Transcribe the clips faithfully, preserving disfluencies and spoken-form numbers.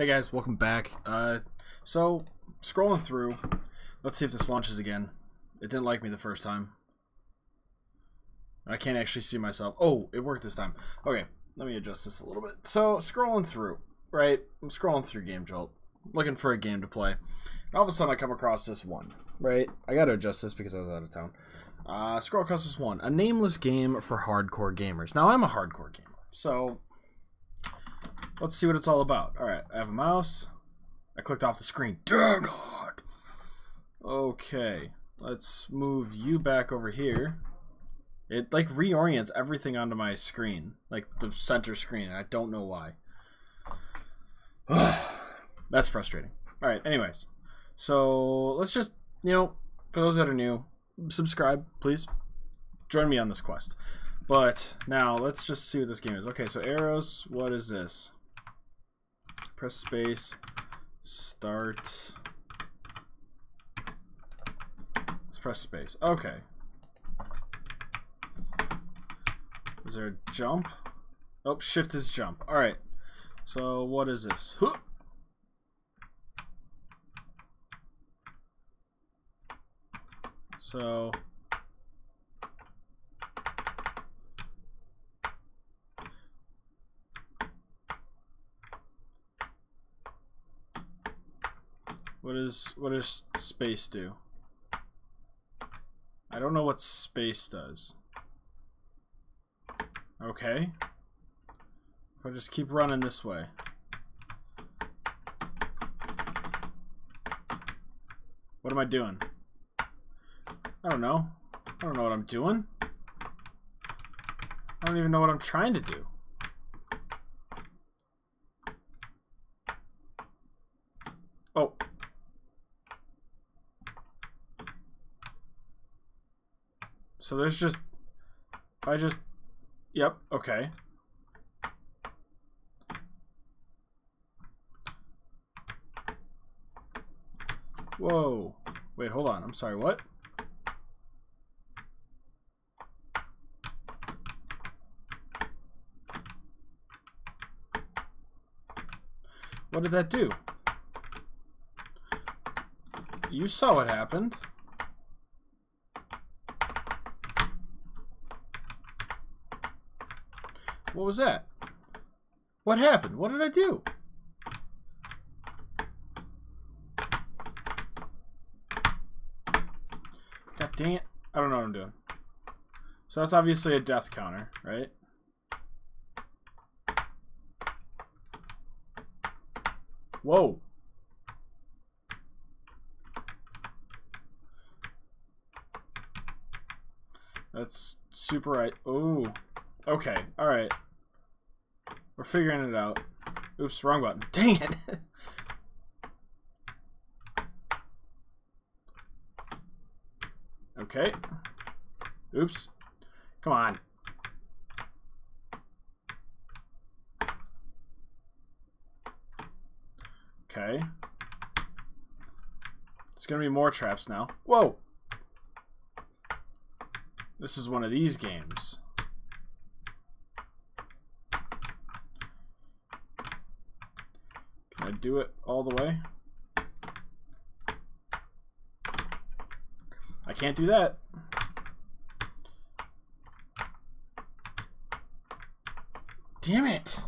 Hey guys, welcome back. Uh, so, scrolling through, let's see if this launches again. It didn't like me the first time. I can't actually see myself. Oh, it worked this time. Okay, let me adjust this a little bit. So, scrolling through, right? I'm scrolling through Game Jolt, looking for a game to play. And all of a sudden, I come across this one, right? I gotta adjust this because I was out of town. Uh, scroll across this one. A nameless game for hardcore gamers. Now, I'm a hardcore gamer, so... let's see what it's all about. Alright, I have a mouse. I clicked off the screen. Dang it! Okay, let's move you back over here. It, like, reorients everything onto my screen. Like, the center screen. I don't know why. That's frustrating. Alright, anyways. So, let's just, you know, for those that are new, subscribe, please. Join me on this quest. But, now, let's just see what this game is. Okay, so Eros, what is this? Press space, start. Let's press space. Okay. Is there a jump? Oh, shift is jump. Alright. So, what is this? Huh. So... What is what does space do? I don't know what space does. Okay. I'll just keep running this way. What am I doing? I don't know. I don't know what I'm doing. I don't even know what I'm trying to do. Oh. So there's just, I just, yep, okay. Whoa, wait, hold on, I'm sorry, what? What did that do? You saw what happened. What was that? What happened? What did I do? God dang it. I don't know what I'm doing. So that's obviously a death counter, right? Whoa. That's super right. Oh. Okay, alright. We're figuring it out. Oops, wrong button. Dang it! Okay. Oops. Come on. Okay. It's gonna be more traps now. Whoa! This is one of these games. I do it all the way. I can't do that. Damn it.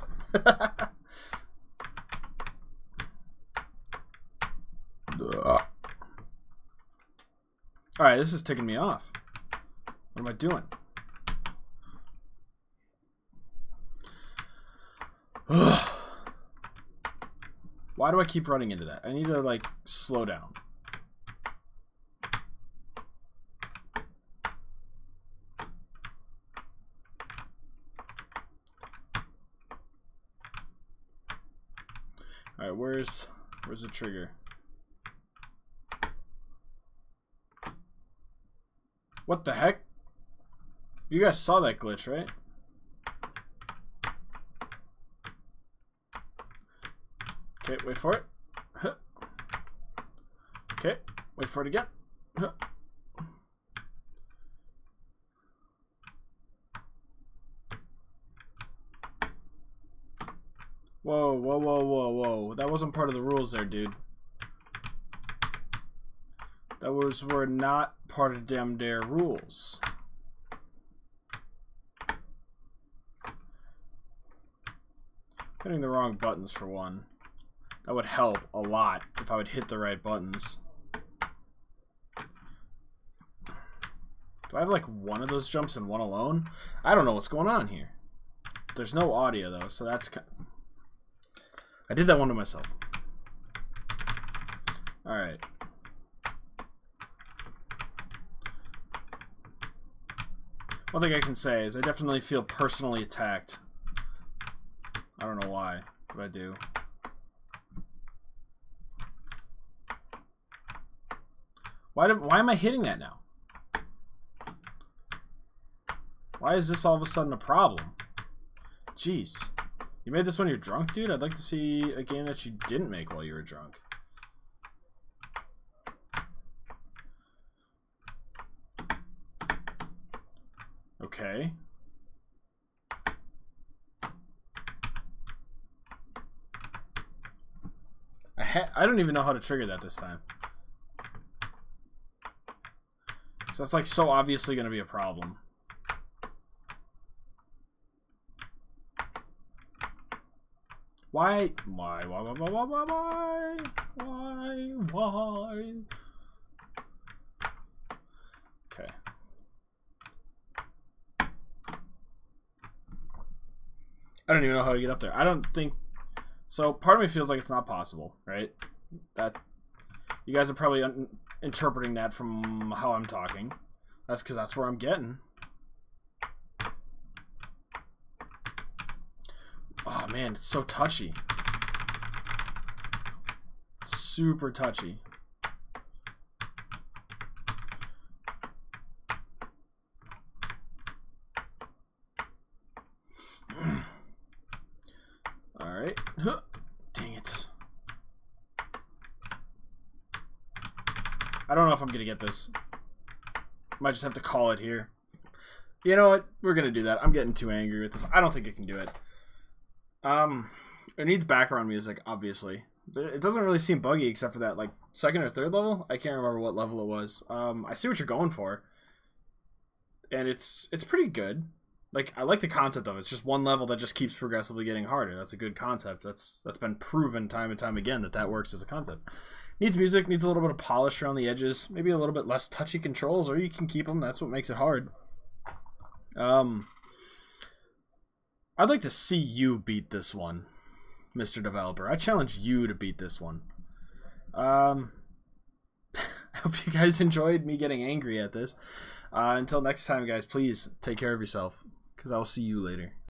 Alright, this is ticking me off. What am I doing? Ugh. Why do I keep running into that? I need to, like, slow down. Alright, where's where's the trigger? What the heck? You guys saw that glitch, right? Okay, wait for it. Huh. Okay, wait for it again. Huh. Whoa, whoa, whoa, whoa, whoa. That wasn't part of the rules there, dude. That was were not part of them their rules. Hitting the wrong buttons for one. That would help a lot if I would hit the right buttons. Do I have like one of those jumps and one alone? I don't know what's going on here. There's no audio though, so that's kind of... I did that one to myself. Alright. One thing I can say is I definitely feel personally attacked. I don't know why, but I do. Why, do, why am I hitting that now? Why is this all of a sudden a problem? Jeez. You made this when you're drunk, dude? I'd like to see a game that you didn't make while you were drunk. Okay. I ha I don't even know how to trigger that this time. So that's like so obviously going to be a problem. Why? Why? Why? Why? Why? Why? Why? Why? Why? Okay. I don't even know how to get up there. I don't think. So part of me feels like it's not possible, right? That you guys are probably un interpreting that from how I'm talking. That's because that's where I'm getting. Oh man, it's so touchy. Super touchy. Alright. Huh. Dang it. I don't know if I'm gonna get this. Might just have to call it here. You know what? We're gonna do that. I'm getting too angry with this. I don't think I can do it. Um, it needs background music, obviously. It doesn't really seem buggy except for that, like, second or third level? I can't remember what level it was. Um, I see what you're going for. And it's it's pretty good. Like, I like the concept of it. It's just one level that just keeps progressively getting harder. That's a good concept. That's that's been proven time and time again that that works as a concept. Needs music, needs a little bit of polish around the edges. Maybe a little bit less touchy controls, or you can keep them. That's what makes it hard. Um... I'd like to see you beat this one, Mister Developer. I challenge you to beat this one. Um, I hope you guys enjoyed me getting angry at this. Uh, until next time, guys, please take care of yourself, because I will see you later.